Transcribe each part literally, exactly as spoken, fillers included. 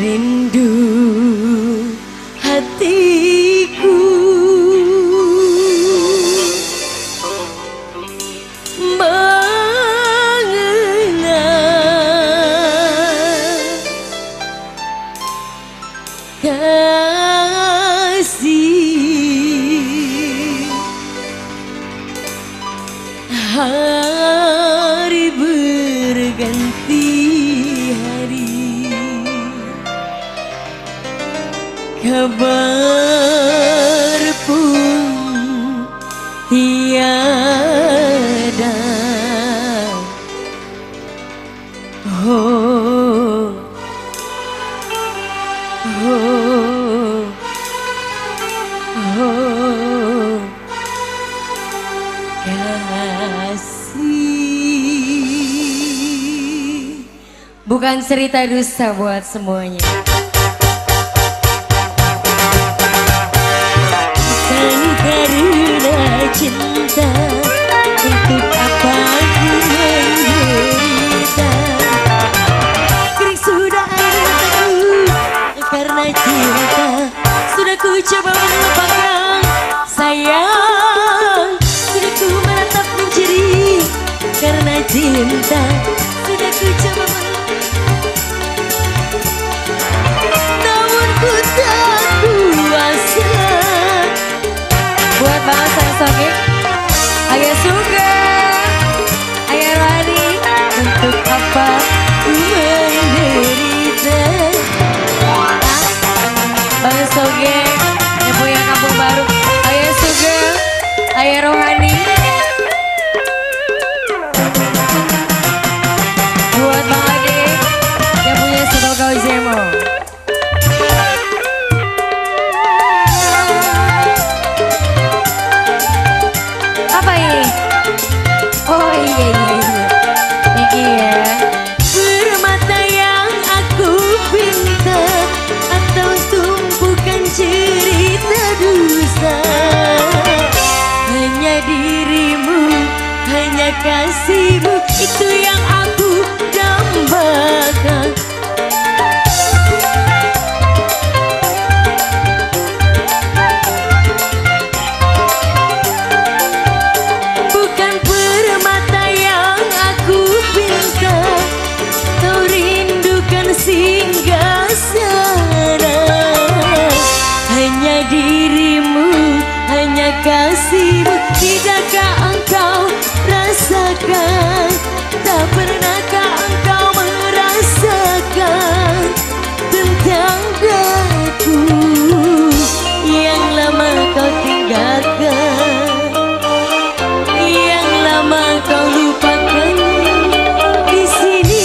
rindu hatiku mengenang kasih hari berganti hari. Kabar pun tiada, oh, oh, oh, kasih bukan cerita dusta buat semuanya. Karena cinta, untuk apa aku menderita? Kering sudah air mataku karena cinta. Sudah ku coba melupakan sayang, sudah ku menatap menceri karena cinta. Sudah ku coba melupakan, namun ku tak kuasa. Buat banget sang songit, Ayah Suga, Ayah Rani, untuk apa ku menderita? Ayah Suga, yang punya kampung baru, Ayah Suga, Ayah Rohani. Buat Bang Ade, yang punya Soto Kau Zemo. Kasihmu itu yang aku dambakan. Bukan permata yang aku pinta, kau rindukan singgah sana. Hanya dirimu, hanya kasihmu, tidakkah engkau rasakan? Tak pernahkah engkau merasakan tentang aku yang lama kau tinggalkan, yang lama kau lupakan di sini?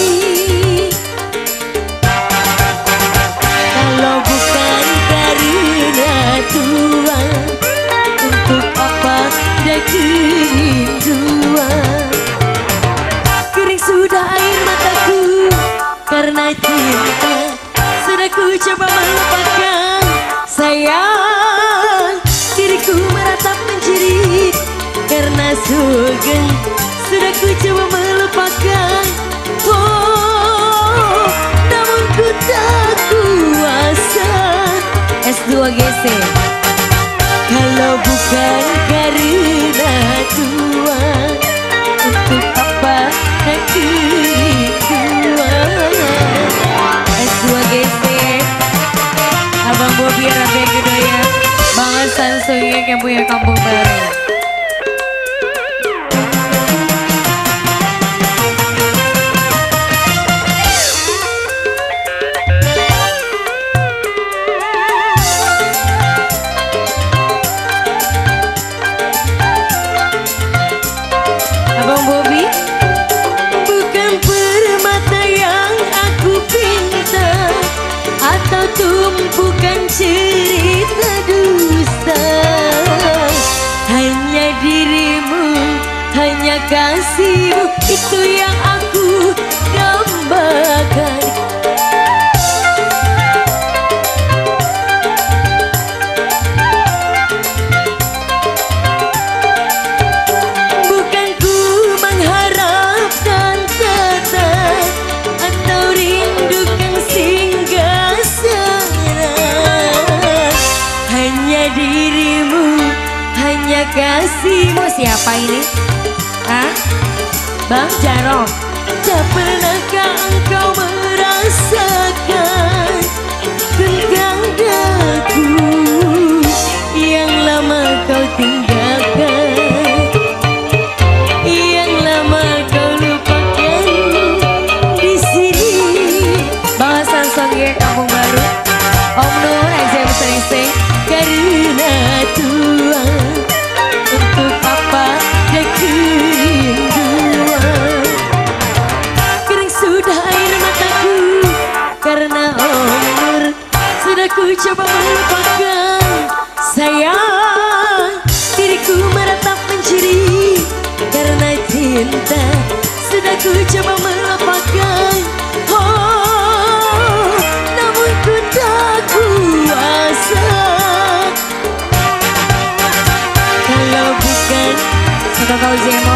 Kalau bukan karena Tuhan, untuk apa ada kerinduan? Kering sudah air mataku karena cinta. Sudah ku coba melupakan sayang, diriku meratap menjerit karena sugen. Sudah ku coba melupakan, oh, namun ku tak kuasa. S dua G C. Kalau bukan karena Tuhan, untuk apa aku Tuhan? S dua G C, Abang Bobi, Rabia Gedoya, Bang Sansungnya yang punya kampung baru. Tumpukan cerita dusta, hanya dirimu, hanya kasihmu itu yang aku dambakan. Bukan ku mengharapkan tetap atau rindukan singgah siapa ini? Hah? Bang Jarod. Tak pernahkah engkau merasakan tentang daku yang lama kau tinggalkan, yang lama kau lupakan di sini. Bahasan songgeng kampung baru Om Nur Azam Sering karena Tuhan untuk apa kerinduan. Kering sudah air mataku karena Om Nur sudah ku coba melupakan. Sayang, diriku meratap mencuri karena cinta sudah ku coba melupakan. Oh, namun ku tak kuasa. Kalau bukan, satu kau jemo.